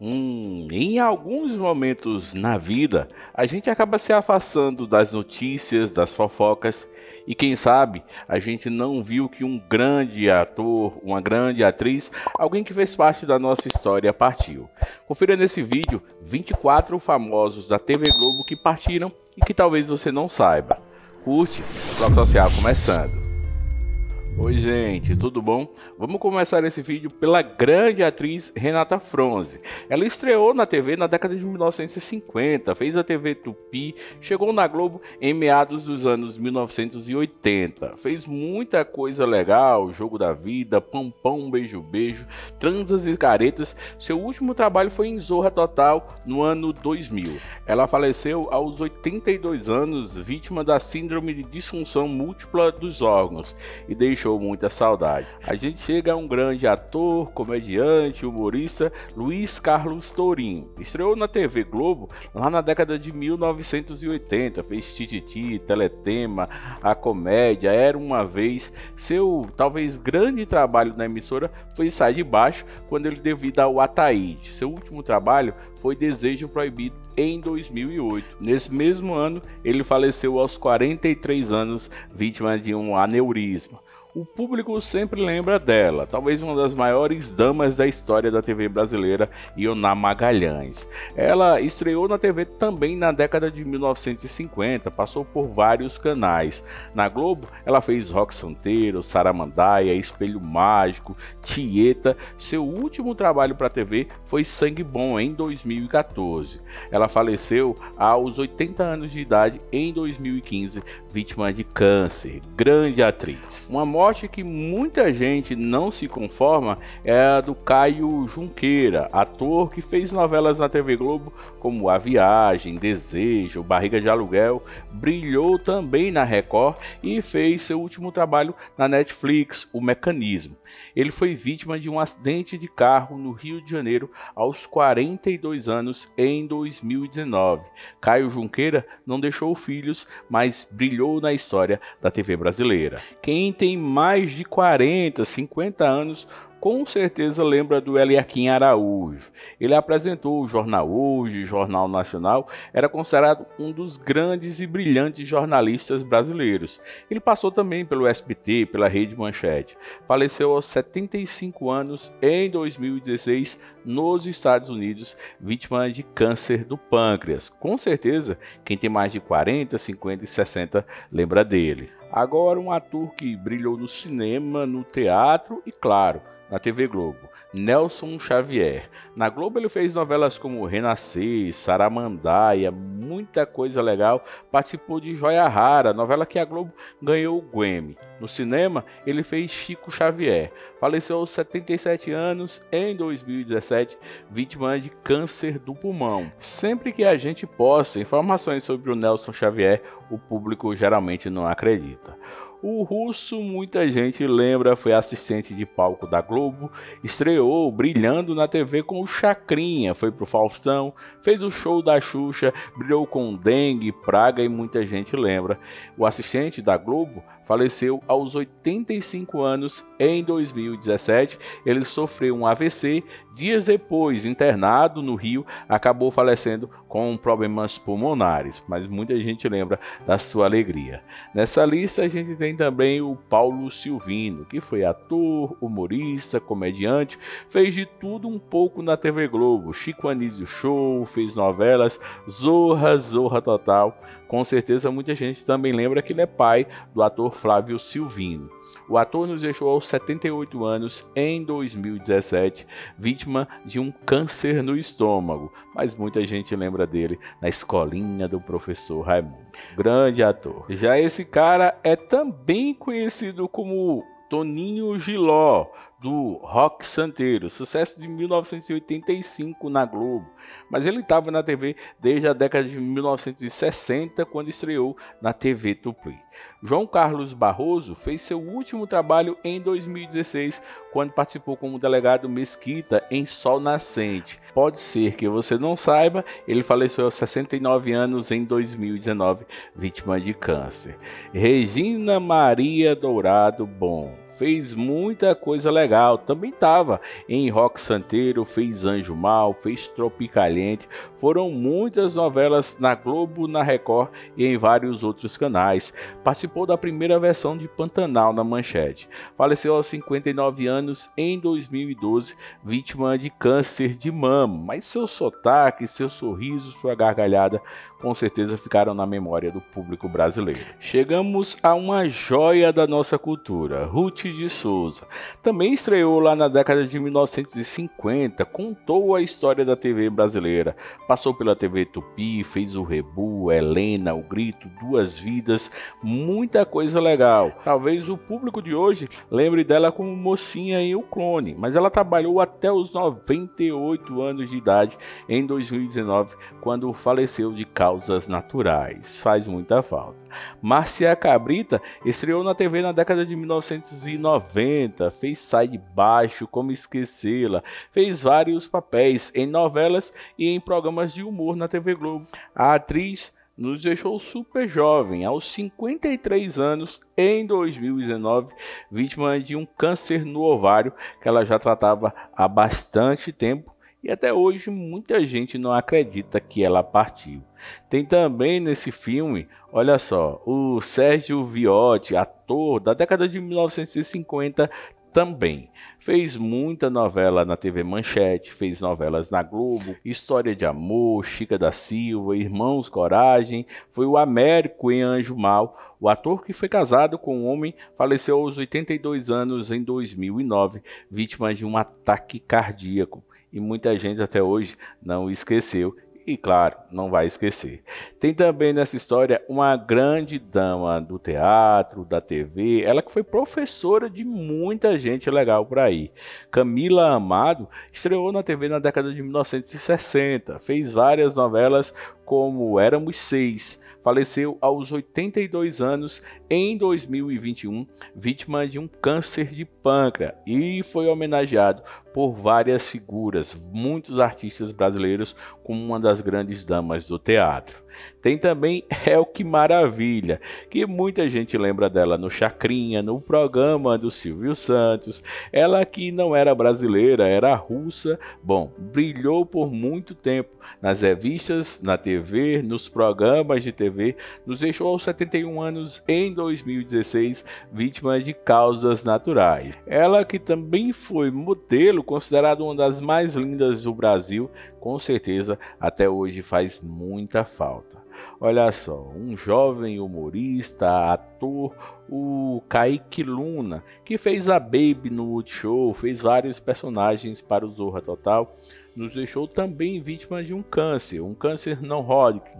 Em alguns momentos na vida, a gente acaba se afastando das notícias, das fofocas e quem sabe a gente não viu que um grande ator, uma grande atriz, alguém que fez parte da nossa história partiu. Confira nesse vídeo 24 famosos da TV Globo que partiram e que talvez você não saiba. Curte, Jornal Nacional começando. Oi gente, tudo bom? Vamos começar esse vídeo pela grande atriz Renata Fronzi. Ela estreou na TV na década de 1950, fez a TV Tupi, chegou na Globo em meados dos anos 1980. Fez muita coisa legal, Jogo da Vida, Pão-Pão, Beijo-Beijo, Transas e Caretas. Seu último trabalho foi em Zorra Total no ano 2000. Ela faleceu aos 82 anos, vítima da síndrome de disfunção múltipla dos órgãos e deixou muita saudade. A gente chega a um grande ator, comediante, humorista, Luiz Carlos Tourinho. Estreou na TV Globo lá na década de 1980, fez Tititi, Teletema, A Comédia, Era Uma Vez. Seu talvez grande trabalho na emissora foi Sair de Baixo, quando ele devido ao Ataíde. Seu último trabalho foi Desejo Proibido em 2008. Nesse mesmo ano, ele faleceu aos 43 anos, vítima de um aneurisma. O público sempre lembra dela, talvez uma das maiores damas da história da TV brasileira, Yoná Magalhães. Ela estreou na TV também na década de 1950, passou por vários canais. Na Globo, ela fez Roque Santeiro, Saramandaia, Espelho Mágico, Tieta. Seu último trabalho para a TV foi Sangue Bom, em 2014. Ela faleceu aos 80 anos de idade em 2015, vítima de câncer. Grande atriz. Uma morte que muita gente não se conforma é a do Caio Junqueira, ator que fez novelas na TV Globo como A Viagem, Desejo, Barriga de Aluguel, brilhou também na Record e fez seu último trabalho na Netflix, O Mecanismo. Ele foi vítima de um acidente de carro no Rio de Janeiro aos 42 anos em 2019. Caio Junqueira não deixou filhos, mas brilhou na história da TV brasileira. Quem tem mais de 40, 50 anos, com certeza lembra do Eliakim Araújo. Ele apresentou o Jornal Hoje, Jornal Nacional, era considerado um dos grandes e brilhantes jornalistas brasileiros. Ele passou também pelo SBT, pela Rede Manchete. Faleceu aos 75 anos em 2016 nos Estados Unidos, vítima de câncer do pâncreas. Com certeza, quem tem mais de 40, 50 e 60 lembra dele. Agora um ator que brilhou no cinema, no teatro e, claro, na TV Globo, Nelson Xavier. Na Globo ele fez novelas como Renascer, Saramandaia, muita coisa legal, participou de Joia Rara, novela que a Globo ganhou o Emmy. No cinema ele fez Chico Xavier, faleceu aos 77 anos em 2017, vítima de câncer do pulmão. Sempre que a gente posta informações sobre o Nelson Xavier, o público geralmente não acredita. O russo, muita gente lembra, foi assistente de palco da Globo, estreou brilhando na TV com o Chacrinha, foi pro Faustão, fez o show da Xuxa, brilhou com dengue, praga e muita gente lembra. O assistente da Globo faleceu aos 85 anos em 2017, ele sofreu um AVC, dias depois, internado no Rio, acabou falecendo com problemas pulmonares, mas muita gente lembra da sua alegria. Nessa lista a gente tem também o Paulo Silvino, que foi ator, humorista, comediante, fez de tudo um pouco na TV Globo, Chico Anísio Show, fez novelas, Zorra Total. Com certeza muita gente também lembra que ele é pai do ator Flávio Silvino. O ator nos deixou aos 78 anos em 2017, vítima de um câncer no estômago, mas muita gente lembra dele na escolinha do professor Raimundo. Grande ator. Já esse cara é também conhecido como Toninho Giló, do Roque Santeiro, sucesso de 1985 na Globo, mas ele estava na TV desde a década de 1960, quando estreou na TV Tupi. João Carlos Barroso fez seu último trabalho em 2016, quando participou como delegado Mesquita em Sol Nascente. Pode ser que você não saiba, ele faleceu aos 69 anos em 2019, vítima de câncer. Regina Maria Dourado Bom fez muita coisa legal, também estava em Roque Santeiro, fez Anjo Mal, fez Tropicaliente, foram muitas novelas na Globo, na Record e em vários outros canais. Participou da primeira versão de Pantanal na Manchete. Faleceu aos 59 anos em 2012, vítima de câncer de mama, mas seu sotaque, seu sorriso, sua gargalhada com certeza ficaram na memória do público brasileiro. Chegamos a uma joia da nossa cultura, Ruth de Souza. Também estreou lá na década de 1950, contou a história da TV brasileira, passou pela TV Tupi, fez o Rebu, Helena, O Grito, Duas Vidas, muita coisa legal. Talvez o público de hoje lembre dela como mocinha em O Clone, mas ela trabalhou até os 98 anos de idade em 2019, quando faleceu de causas naturais. Faz muita falta. Márcia Cabrita estreou na TV na década de 1990, fez Sai de Baixo, Como Esquecê-la, fez vários papéis em novelas e em programas de humor na TV Globo. A atriz nos deixou super jovem, aos 53 anos, em 2019, vítima de um câncer no ovário que ela já tratava há bastante tempo. E até hoje muita gente não acredita que ela partiu. Tem também nesse filme, olha só, o Sérgio Viotti, ator da década de 1950, também fez muita novela na TV Manchete, fez novelas na Globo, História de Amor, Chica da Silva, Irmãos Coragem, foi o Américo em Anjo Mal. O ator, que foi casado com um homem, faleceu aos 82 anos em 2009, vítima de um ataque cardíaco. E muita gente até hoje não esqueceu e, claro, não vai esquecer. Tem também nessa história uma grande dama do teatro, da TV, ela que foi professora de muita gente legal por aí. Camila Amado estreou na TV na década de 1960, fez várias novelas como Éramos Seis. Faleceu aos 82 anos em 2021, vítima de um câncer de pâncreas, e foi homenageado por várias figuras, muitos artistas brasileiros, como uma das grandes damas do teatro. Tem também Elke Maravilha, que muita gente lembra dela no Chacrinha, no programa do Silvio Santos. Ela, que não era brasileira, era russa, bom, brilhou por muito tempo nas revistas, na TV, nos programas de TV. Nos deixou aos 71 anos em 2016, vítima de causas naturais. Ela, que também foi modelo, considerada uma das mais lindas do Brasil, com certeza até hoje faz muita falta. Olha só, um jovem humorista, ator, o Kaique Luna, que fez a Baby no Multishow, fez vários personagens para o Zorra Total, nos deixou também vítima de um câncer não Hodgkin.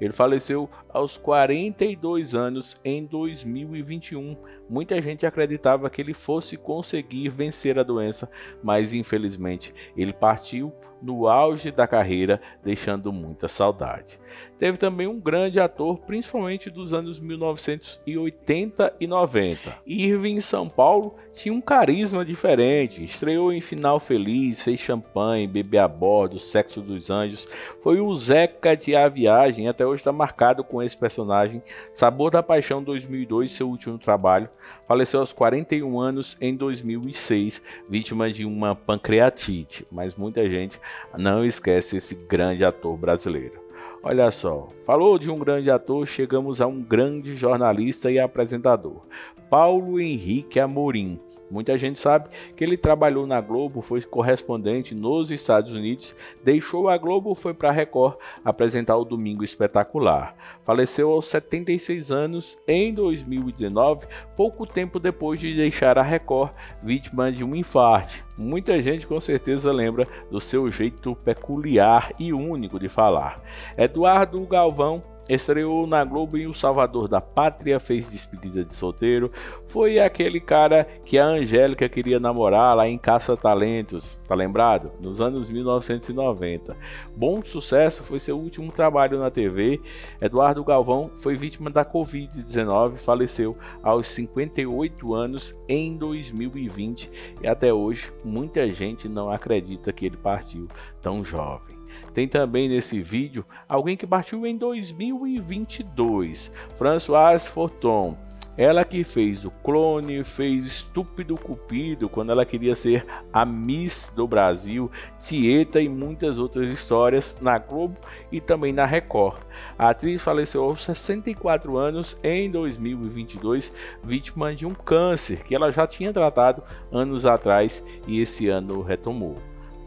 Ele faleceu aos 42 anos em 2021. Muita gente acreditava que ele fosse conseguir vencer a doença, mas infelizmente ele partiu no auge da carreira, deixando muita saudade. Teve também um grande ator, principalmente dos anos 1980 e 90. Irving São Paulo tinha um carisma diferente, estreou em Final Feliz, fez Champanhe, Bebê a Bordo, Sexo dos Anjos, foi o Zeca de A Viagem, até hoje está marcado com esse personagem, Sabor da Paixão 2002, seu último trabalho. Faleceu aos 41 anos em 2006, vítima de uma pancreatite, mas muita gente não esquece esse grande ator brasileiro. Olha só, falou de um grande ator, chegamos a um grande jornalista e apresentador, Paulo Henrique Amorim. Muita gente sabe que ele trabalhou na Globo, foi correspondente nos Estados Unidos, deixou a Globo, foi para a Record apresentar o Domingo Espetacular. Faleceu aos 76 anos em 2019, pouco tempo depois de deixar a Record, vítima de um infarto. Muita gente com certeza lembra do seu jeito peculiar e único de falar. Eduardo Galvão estreou na Globo em O Salvador da Pátria, fez Despedida de Solteiro, foi aquele cara que a Angélica queria namorar lá em Caça Talentos, tá lembrado? Nos anos 1990. Bom Sucesso foi seu último trabalho na TV. Eduardo Galvão foi vítima da Covid-19, faleceu aos 58 anos em 2020 e até hoje muita gente não acredita que ele partiu tão jovem. Tem também nesse vídeo alguém que partiu em 2022, Françoise Forton. Ela que fez O Clone, fez Estúpido Cupido, quando ela queria ser a Miss do Brasil, Tieta e muitas outras histórias na Globo e também na Record. A atriz faleceu aos 64 anos em 2022, vítima de um câncer que ela já tinha tratado anos atrás e esse ano retomou.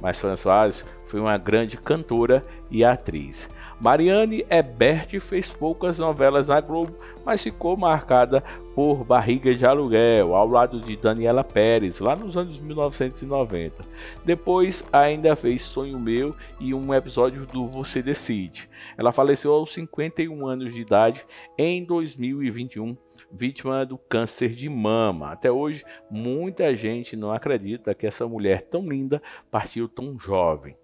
Mas Françoise foi uma grande cantora e atriz. Mariane Heberti fez poucas novelas na Globo, mas ficou marcada por Barriga de Aluguel, ao lado de Daniela Pérez, lá nos anos 1990. Depois ainda fez Sonho Meu e um episódio do Você Decide. Ela faleceu aos 51 anos de idade em 2021. Vítima do câncer de mama. Até hoje, muita gente não acredita que essa mulher tão linda partiu tão jovem.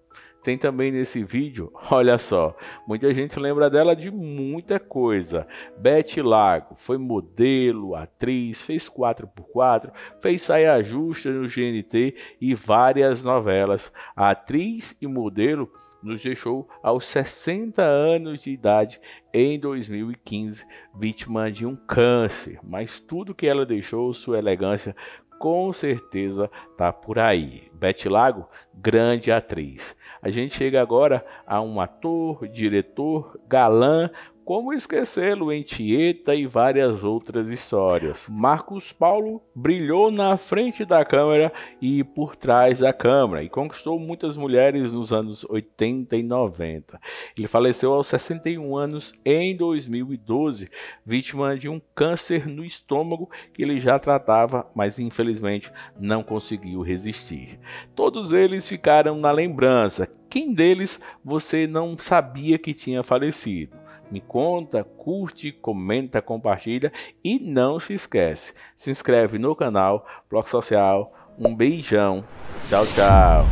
Tem também nesse vídeo, olha só, muita gente lembra dela de muita coisa. Beth Lago foi modelo, atriz, fez 4x4, fez Saia Justa no GNT e várias novelas. A atriz e modelo nos deixou aos 60 anos de idade em 2015, vítima de um câncer. Mas tudo que ela deixou, sua elegância, com certeza tá por aí. Beth Lago, grande atriz. A gente chega agora a um ator, diretor, galã, como esquecê-lo em Tieta e várias outras histórias. Marcos Paulo brilhou na frente da câmera e por trás da câmera e conquistou muitas mulheres nos anos 80 e 90. Ele faleceu aos 61 anos em 2012, vítima de um câncer no estômago que ele já tratava, mas infelizmente não conseguiu resistir. Todos eles ficaram na lembrança. Quem deles você não sabia que tinha falecido? Me conta, curte, comenta, compartilha e não se esquece, se inscreve no canal Bloco Social. Um beijão, tchau, tchau.